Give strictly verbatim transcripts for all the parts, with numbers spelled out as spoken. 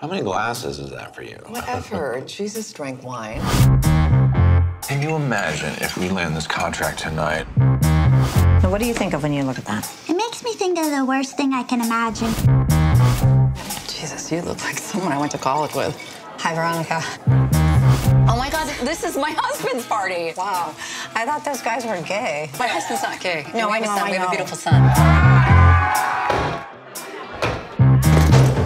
How many glasses is that for you? Whatever. Jesus drank wine. Can you imagine if we land this contract tonight? Now, what do you think of when you look at that? It makes me think of the worst thing I can imagine. Jesus, you look like someone I went to college with. Hi, Veronica. Oh, my God, this is my husband's party. Wow. I thought those guys were gay. My husband's not gay. No, I know, I know. We have a beautiful son.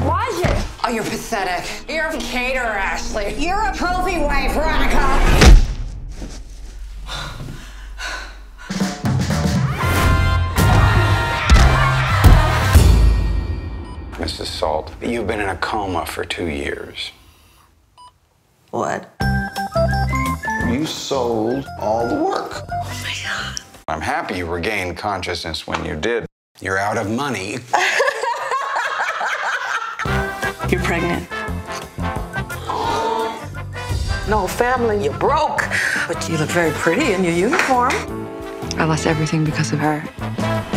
Why you? Oh, you're pathetic. You're a caterer, Ashley. You're a trophy wife, Veronica. Missus Salt, you've been in a coma for two years. What? You sold all the work. Oh, my God. I'm happy you regained consciousness when you did. You're out of money. You're pregnant. No family, you're broke. But you look very pretty in your uniform. I lost everything because of her.